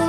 So